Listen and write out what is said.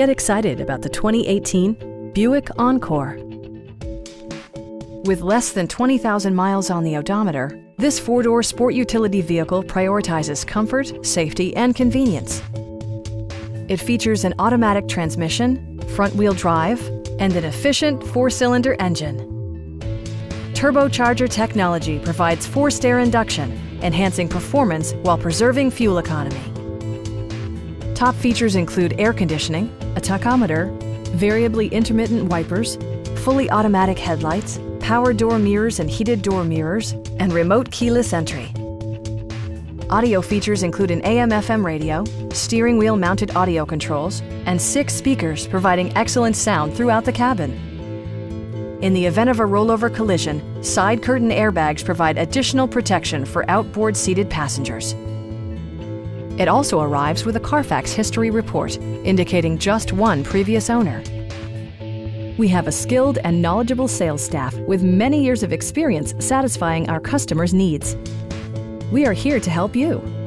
Get excited about the 2018 Buick Encore. With less than 20,000 miles on the odometer, this four-door sport utility vehicle prioritizes comfort, safety, and convenience. It features an automatic transmission, front-wheel drive, and an efficient four-cylinder engine. Turbocharger technology provides forced-air induction, enhancing performance while preserving fuel economy. Top features include air conditioning, a tachometer, variably intermittent wipers, fully automatic headlights, power door mirrors and heated door mirrors, and remote keyless entry. Audio features include an AM/FM radio, steering wheel mounted audio controls, and 6 speakers providing excellent sound throughout the cabin. In the event of a rollover collision, side curtain airbags provide additional protection for outboard seated passengers. It also arrives with a Carfax history report, indicating just one previous owner. We have a skilled and knowledgeable sales staff with many years of experience satisfying our customers' needs. We are here to help you.